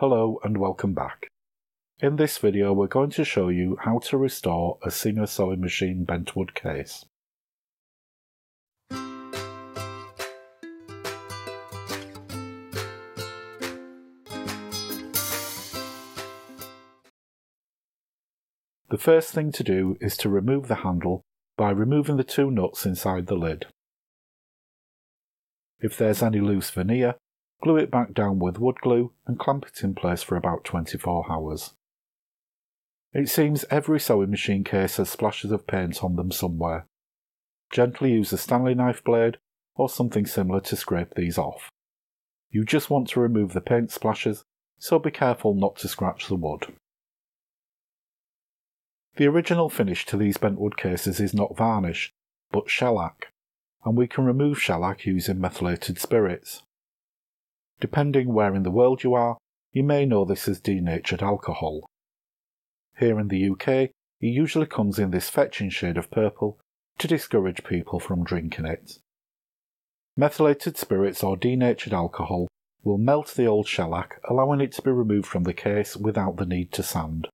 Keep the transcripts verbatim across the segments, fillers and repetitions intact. Hello and welcome back. In this video we're going to show you how to restore a Singer sewing machine bentwood case. The first thing to do is to remove the handle by removing the two nuts inside the lid. If there's any loose veneer, glue it back down with wood glue and clamp it in place for about twenty-four hours. It seems every sewing machine case has splashes of paint on them somewhere. Gently use a Stanley knife blade or something similar to scrape these off. You just want to remove the paint splashes, so be careful not to scratch the wood. The original finish to these bentwood cases is not varnish, but shellac, and we can remove shellac using methylated spirits. Depending where in the world you are, you may know this as denatured alcohol. Here in the U K, it usually comes in this fetching shade of purple to discourage people from drinking it. Methylated spirits or denatured alcohol will melt the old shellac, allowing it to be removed from the case without the need to sand.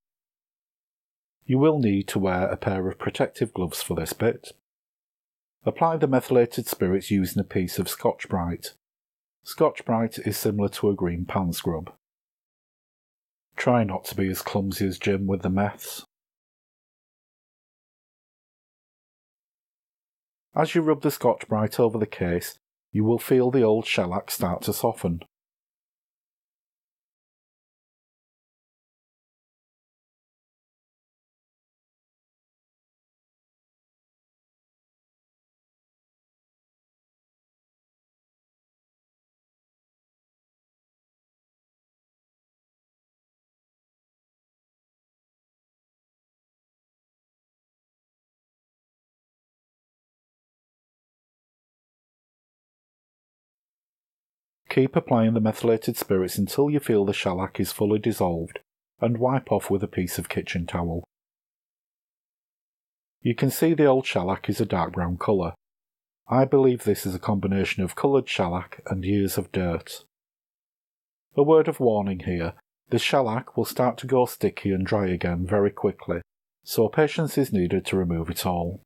You will need to wear a pair of protective gloves for this bit. Apply the methylated spirits using a piece of Scotch-Brite. Scotch-Brite is similar to a green pan scrub. Try not to be as clumsy as Jim with the meths. As you rub the Scotch-Brite over the case, you will feel the old shellac start to soften. Keep applying the methylated spirits until you feel the shellac is fully dissolved, and wipe off with a piece of kitchen towel. You can see the old shellac is a dark brown colour. I believe this is a combination of coloured shellac and years of dirt. A word of warning here, the shellac will start to go sticky and dry again very quickly, so patience is needed to remove it all.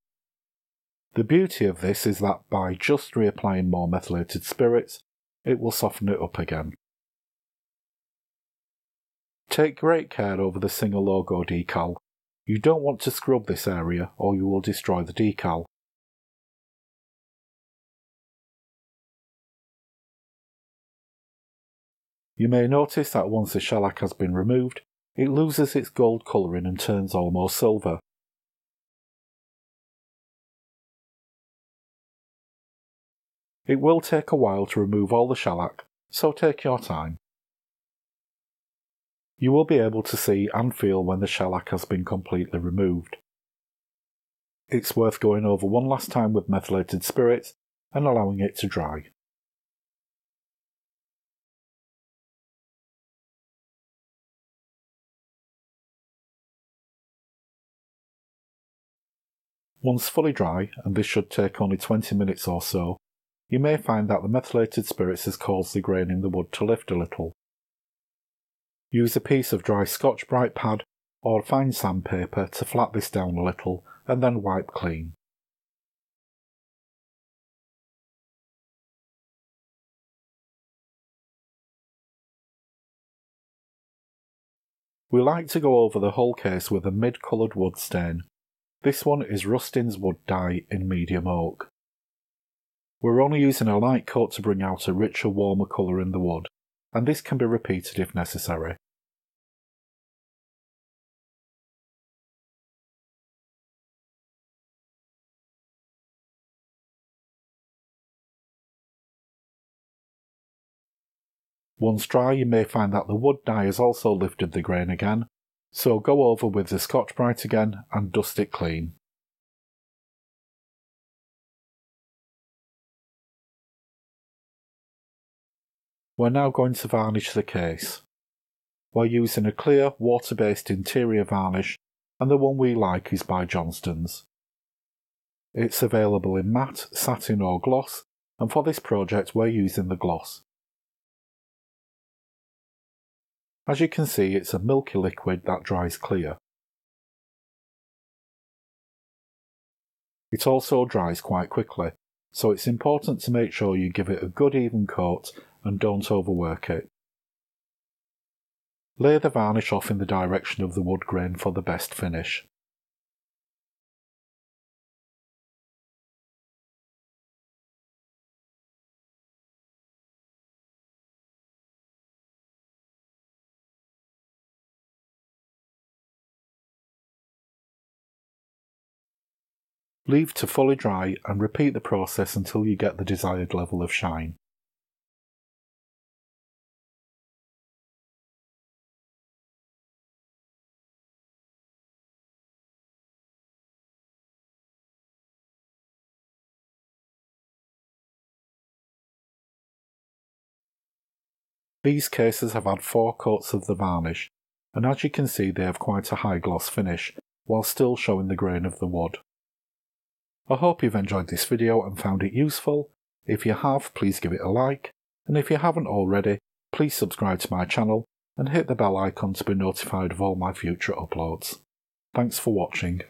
The beauty of this is that by just reapplying more methylated spirits, it will soften it up again. Take great care over the Singer logo decal. You don't want to scrub this area or you will destroy the decal. You may notice that once the shellac has been removed, it loses its gold colouring and turns almost silver. It will take a while to remove all the shellac, so take your time. You will be able to see and feel when the shellac has been completely removed. It's worth going over one last time with methylated spirits and allowing it to dry. Once fully dry, and this should take only twenty minutes or so, you may find that the methylated spirits has caused the grain in the wood to lift a little. Use a piece of dry Scotch-Brite pad or fine sandpaper to flat this down a little and then wipe clean. We like to go over the whole case with a mid-coloured wood stain. This one is Rustin's wood dye in medium oak. We're only using a light coat to bring out a richer, warmer colour in the wood, and this can be repeated if necessary. Once dry, you may find that the wood dye has also lifted the grain again, so go over with the Scotch-Brite again and dust it clean. We're now going to varnish the case. We're using a clear, water-based interior varnish, and the one we like is by Johnston's. It's available in matte, satin or gloss, and for this project we're using the gloss. As you can see, it's a milky liquid that dries clear. It also dries quite quickly, so it's important to make sure you give it a good even coat and don't overwork it. Lay the varnish off in the direction of the wood grain for the best finish. Leave to fully dry and repeat the process until you get the desired level of shine. These cases have had four coats of the varnish, and as you can see they have quite a high gloss finish, while still showing the grain of the wood. I hope you've enjoyed this video and found it useful. If you have, please give it a like, and if you haven't already, please subscribe to my channel and hit the bell icon to be notified of all my future uploads. Thanks for watching.